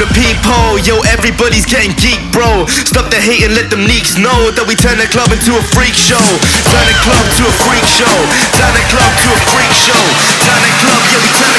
the peephole. Yo, everybody's getting geek, bro. Stop the hate and let them leaks know that we turn the club into a freak show. Turn the club to a freak show. Turn the club to a freak show. Turn the club, yeah, we turn